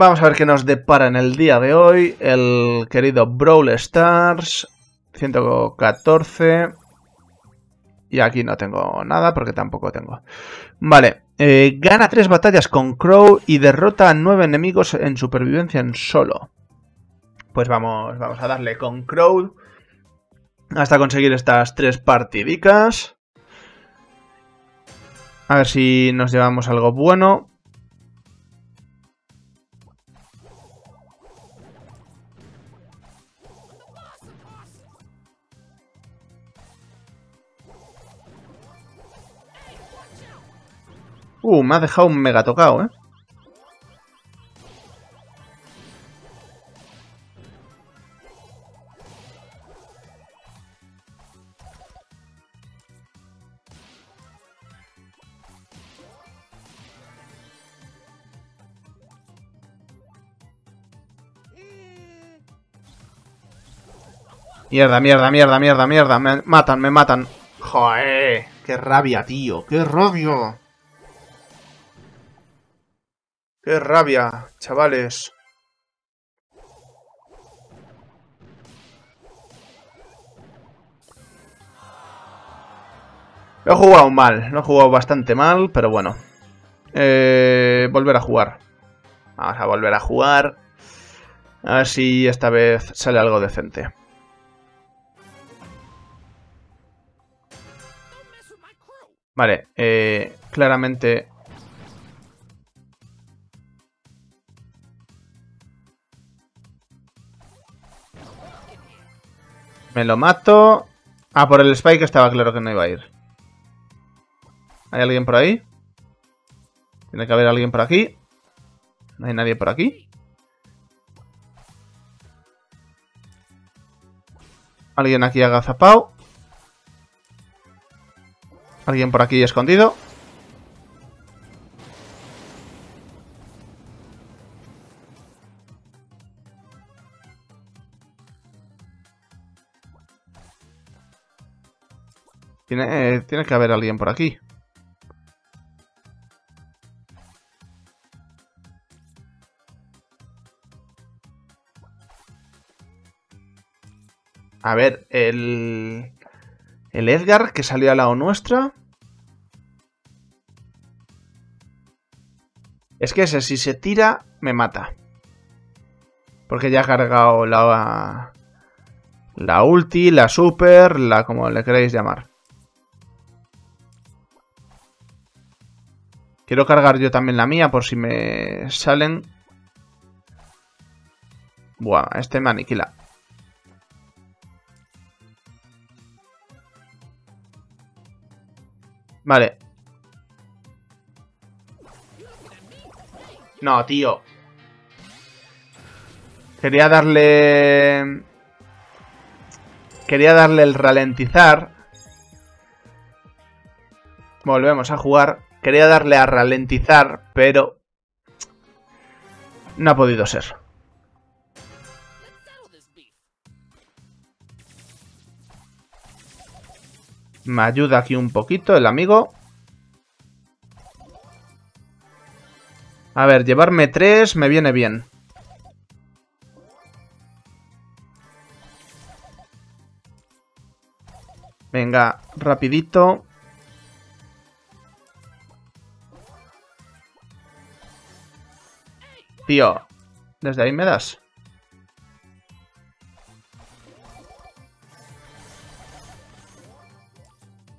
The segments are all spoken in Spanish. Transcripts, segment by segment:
Vamos a ver qué nos depara en el día de hoy el querido Brawl Stars 114. Y aquí no tengo nada porque tampoco tengo. Vale, gana 3 batallas con Crow y derrota a 9 enemigos en supervivencia en solo. Pues vamos a darle con Crow hasta conseguir estas 3 partidicas. A ver si nos llevamos algo bueno. Me ha dejado un mega tocado, ¿eh? Mierda, mierda, mierda, mierda, mierda. Me matan, me matan. Joder, qué rabia, tío. Qué rabia. ¡Qué rabia, chavales! Lo he jugado mal, lo he jugado bastante mal, pero bueno. Volver a jugar. Vamos a volver a jugar. A ver si esta vez sale algo decente. Vale, claramente... Me lo mato. Ah, por el spike estaba claro que no iba a ir. ¿Hay alguien por ahí? Tiene que haber alguien por aquí. No hay nadie por aquí. Alguien aquí agazapao. Alguien por aquí escondido. Tiene que haber alguien por aquí. A ver, el Edgar que salió al lado nuestra. Es que ese, si se tira, me mata. Porque ya ha cargado la ulti, la super, la como le queréis llamar. Quiero cargar yo también la mía por si me salen. Buah, este me aniquila. Vale. No, tío. Quería darle el ralentizar. Volvemos a jugar. Quería darle a ralentizar, pero no ha podido ser. Me ayuda aquí un poquito el amigo. A ver, llevarme 3 me viene bien. Venga, rapidito. Tío, desde ahí me das.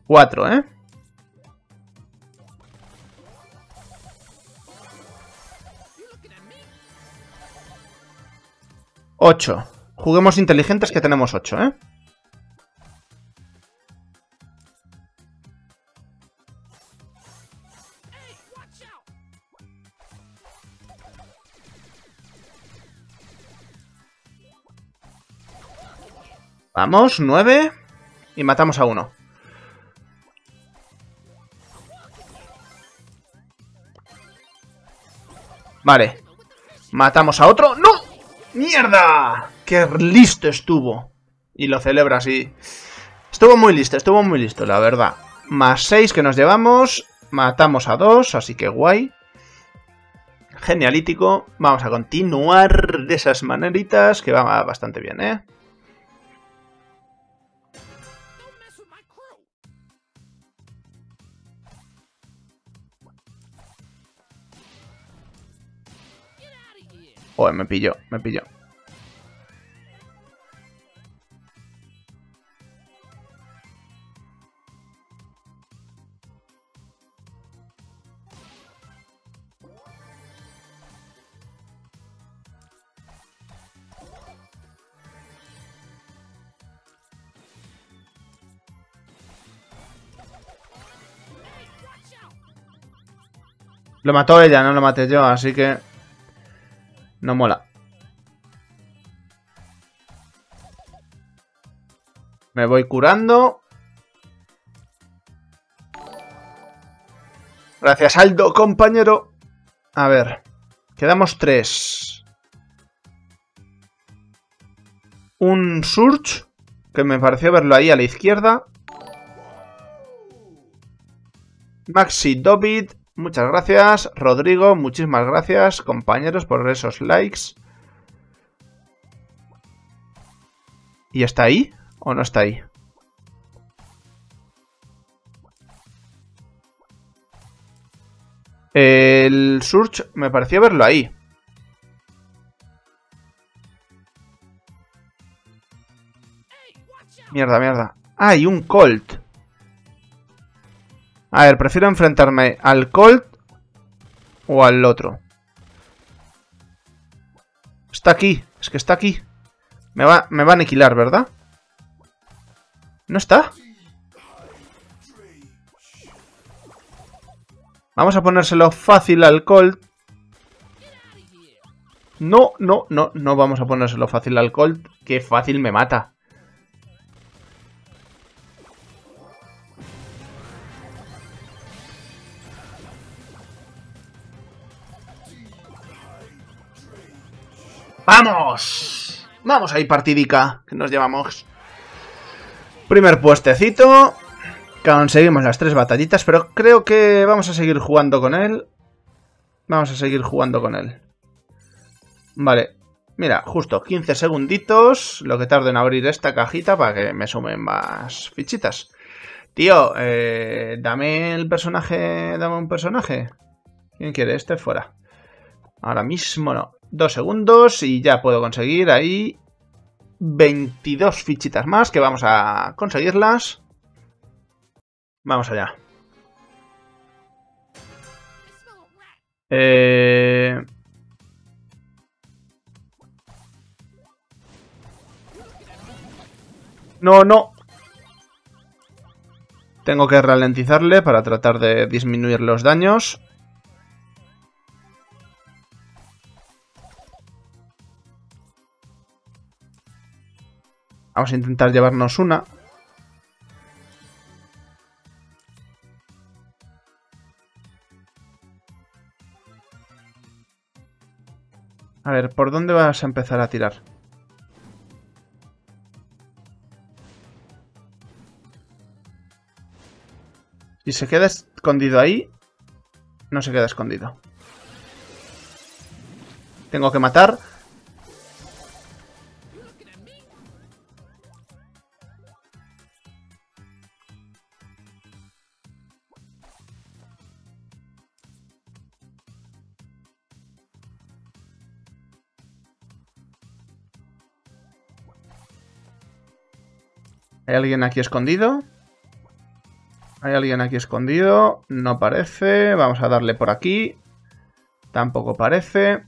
Cuatro, ¿eh? Ocho. Juguemos inteligentes que tenemos 8, ¿eh? Vamos, 9 y matamos a 1. Vale. Matamos a otro. ¡No! ¡Mierda! ¡Qué listo estuvo! Y lo celebra así. Estuvo muy listo, la verdad. Más 6 que nos llevamos. Matamos a 2, así que guay. genialítico. Vamos a continuar de esas maneritas, que va bastante bien, ¿eh? Joder, me pilló. Lo mató ella, no lo maté yo, así que no mola. Me voy curando. Gracias, Aldo, compañero. A ver, quedamos 3. Un Surge, que me pareció verlo ahí a la izquierda. Maxi Dovid. Muchas gracias, Rodrigo, muchísimas gracias, compañeros, por esos likes. ¿Y está ahí o no está ahí? El Surge me pareció verlo ahí. Mierda. Ah, y un Colt. A ver, prefiero enfrentarme al Colt o al otro. Está aquí, es que está aquí. Me va a aniquilar, ¿verdad? ¿No está? Vamos a ponérselo fácil al Colt. No vamos a ponérselo fácil al Colt. Qué fácil me mata. ¡Vamos! Vamos ahí, partidica, que nos llevamos. Primer puestecito. Conseguimos las 3 batallitas, pero creo que vamos a seguir jugando con él. Vale. Mira, justo 15 segunditos, lo que tardo en abrir esta cajita para que me sumen más fichitas. Tío, dame un personaje. ¿Quién quiere? Este fuera. Ahora mismo no. 2 segundos y ya puedo conseguir ahí 22 fichitas más, que vamos a conseguirlas. Vamos allá. No. Tengo que ralentizarle para tratar de disminuir los daños. Vamos a intentar llevarnos una. A ver, ¿por dónde vas a empezar a tirar? Si se queda escondido ahí, no se queda escondido. Tengo que matar. ¿Hay alguien aquí escondido? No parece. Vamos a darle por aquí. Tampoco parece.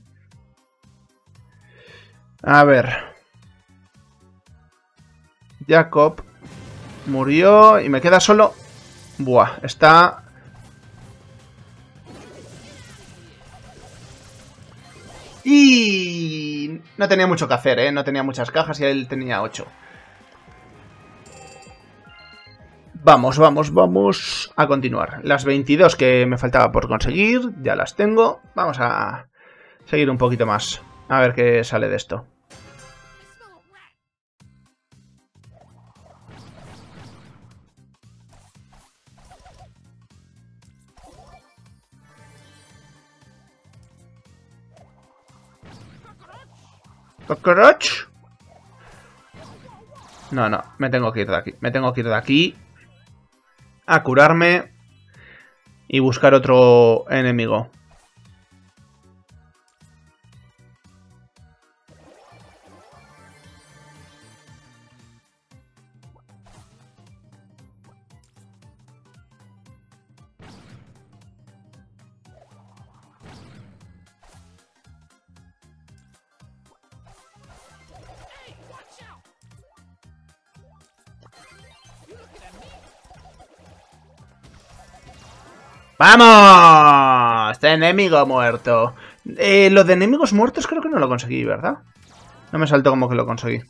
A ver. Jacob murió y me queda solo... Buah, está... Y... no tenía mucho que hacer, ¿eh? No tenía muchas cajas y él tenía 8. Vamos a continuar. Las 22 que me faltaba por conseguir, ya las tengo. Vamos a seguir un poquito más. A ver qué sale de esto. ¿Cockroach? No, no, me tengo que ir de aquí. Me tengo que ir de aquí a curarme y buscar otro enemigo. ¡Vamos! Enemigo muerto. Lo de enemigos muertos creo que no lo conseguí, ¿verdad? No me saltó como que lo conseguí,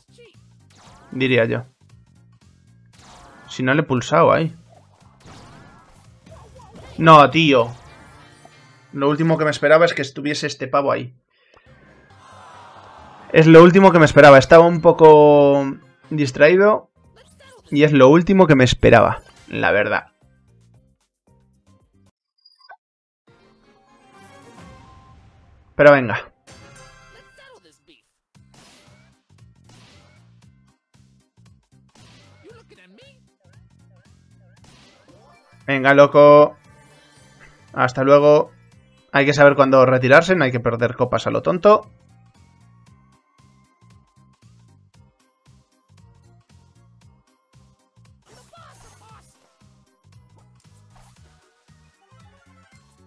diría yo. Si no le he pulsado ahí. No, tío. Lo último que me esperaba es que estuviese este pavo ahí. Es lo último que me esperaba. Estaba un poco distraído. Y es lo último que me esperaba, la verdad. Pero venga. Venga, loco. Hasta luego. Hay que saber cuándo retirarse, no hay que perder copas a lo tonto.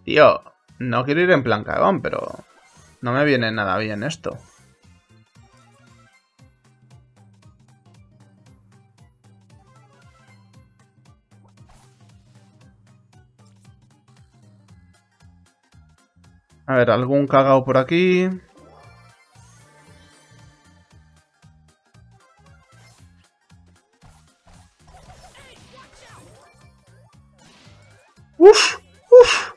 Tío, no quiero ir en plan cagón, pero... no me viene nada bien esto. A ver, algún cagao por aquí. Uf, uf,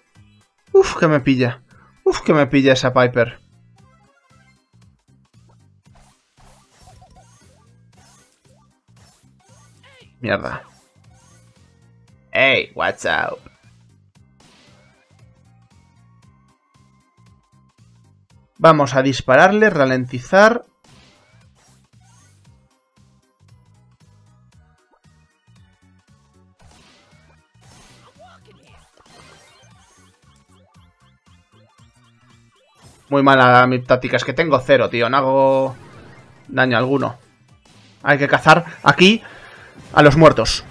uf, que me pilla. Uf, que me pilla esa Piper. Mierda. Hey, what's up? Vamos a dispararle, ralentizar. Muy mala mi táctica, es que tengo cero, tío. No hago daño alguno. Hay que cazar aquí a los muertos.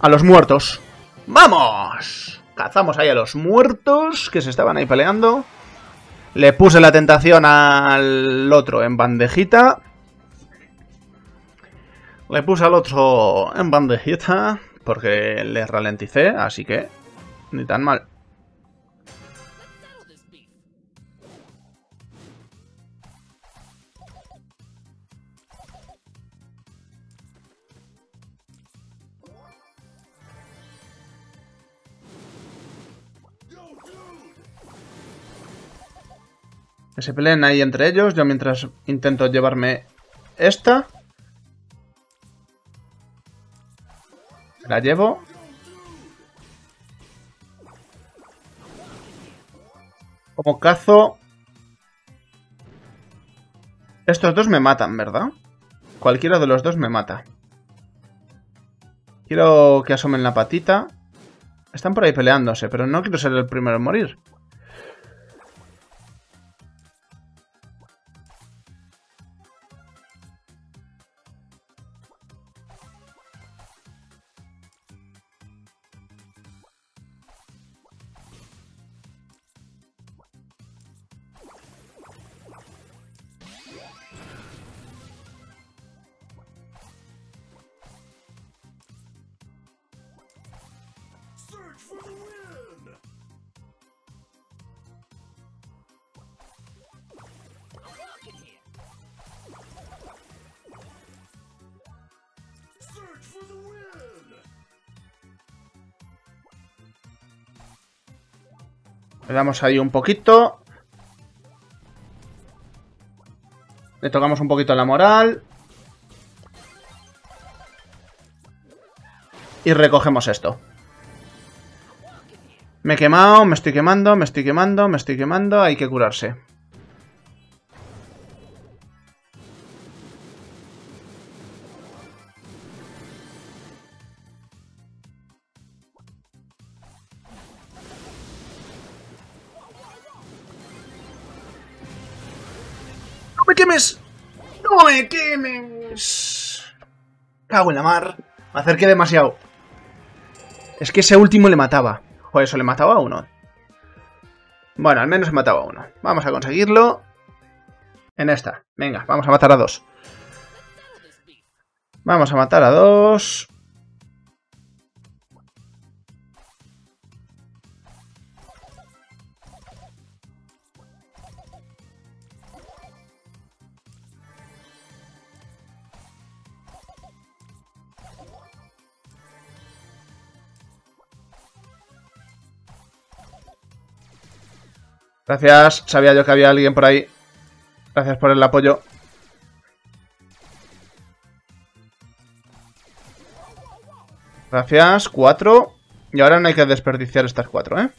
A los muertos. ¡Vamos! Cazamos ahí a los muertos que se estaban ahí peleando. Le puse la tentación al otro en bandejita. Le puse al otro en bandejita porque le ralenticé, así que ni tan mal. Que se peleen ahí entre ellos. Yo mientras intento llevarme esta. La llevo. Como cazo. Estos dos me matan, ¿verdad? Cualquiera de los dos me mata. Quiero que asomen la patita. Están por ahí peleándose, pero no quiero ser el primero en morir. Le damos ahí un poquito. Le tocamos un poquito la moral. Y recogemos esto. Me he quemado, me estoy quemando, me estoy quemando, me estoy quemando. Hay que curarse. quemes! ¡No me quemes! Cago en la mar. Me acerqué demasiado. Es que ese último le mataba. O eso le mataba a uno. Bueno, al menos mataba a uno. Vamos a conseguirlo. En esta. Venga, vamos a matar a dos. Vamos a matar a dos. Gracias, sabía yo que había alguien por ahí. Gracias por el apoyo. Gracias, 4. Y ahora no hay que desperdiciar estas 4, ¿eh?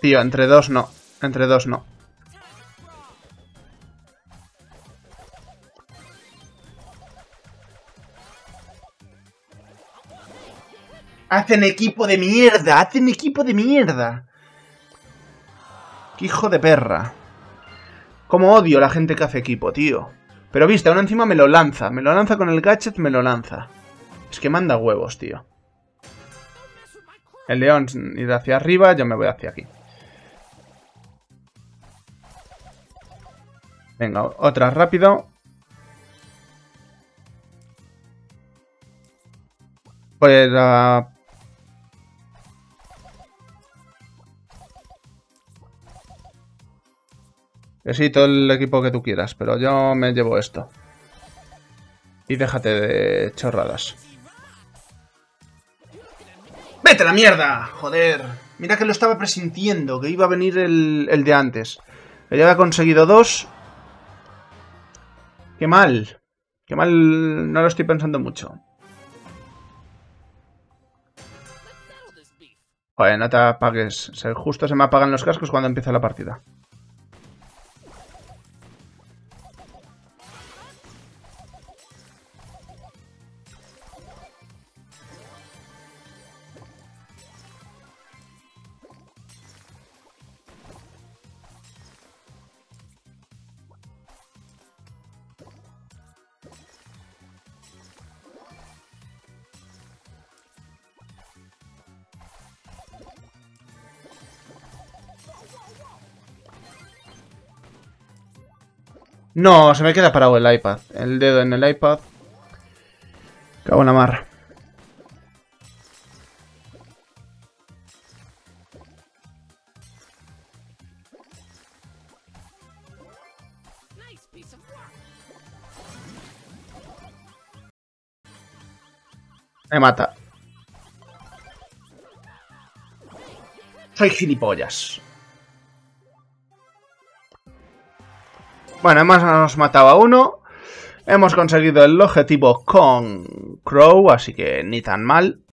Tío, entre dos no. Entre dos no. ¡Hacen equipo de mierda! ¡Hacen equipo de mierda! ¡Qué hijo de perra! Cómo odio a la gente que hace equipo, tío. Pero viste, aún encima me lo lanza. Me lo lanza con el gadget, me lo lanza. Es que manda huevos, tío. El león irá hacia arriba, yo me voy hacia aquí. Venga, otra rápido. Pues... sí, todo el equipo que tú quieras, pero yo me llevo esto. Y déjate de chorradas. ¡Vete a la mierda! ¡Joder! Mira que lo estaba presintiendo, que iba a venir el de antes. Que ya había conseguido dos. ¡Qué mal! ¡Qué mal! No lo estoy pensando mucho. Joder, no te apagues. Justo se me apagan los cascos cuando empieza la partida. No, se me queda parado el iPad. El dedo en el iPad. Cago en la mar. Me mata. Soy gilipollas. Bueno, hemos matado a uno. Hemos conseguido el objetivo con Crow, así que ni tan mal.